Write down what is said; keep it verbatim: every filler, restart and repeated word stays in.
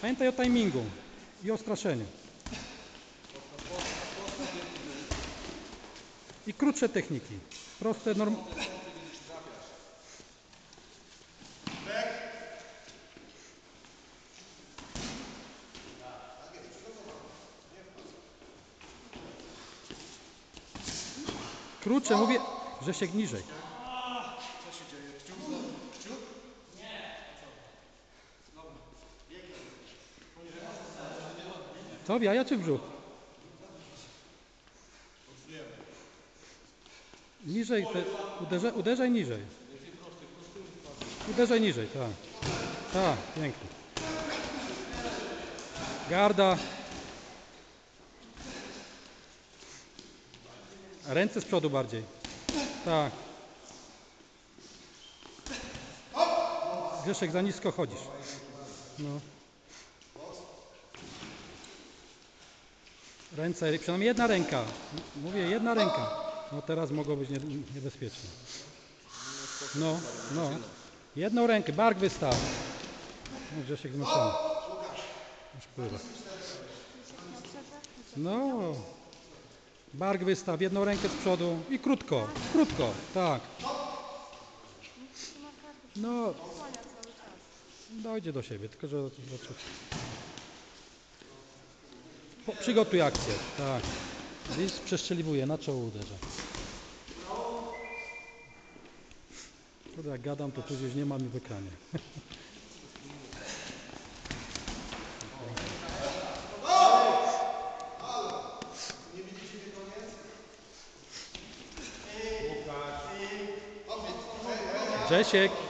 Pamiętaj o timingu i o straszeniu. I krótsze techniki. Proste, norm... Krótsze, mówię, że się niżej. Co się dzieje? Kciuk? Kciuk? Nie. Dobra. Co w jaja czy w brzuch? Niżej, te, uderzaj, uderzaj niżej. Uderzaj niżej, tak. Tak, pięknie. Garda. Ręce z przodu bardziej. Tak. Grzesiek, za nisko chodzisz. No. Ręce, przynajmniej jedna ręka. Mówię, jedna ręka. No teraz mogło być niebezpieczne. No, no. Jedną rękę, bark wystał. No, Grzesiek zmuszony. Już pływa. No. Bark wystaw, jedną rękę z przodu i krótko, krótko, tak. No, dojdzie do siebie, tylko że... Po, przygotuj akcję, tak. Więc przestrzeliwuje, na czoło uderza. Kurde, jak gadam, to później nie ma mi wykania. Grzesiek.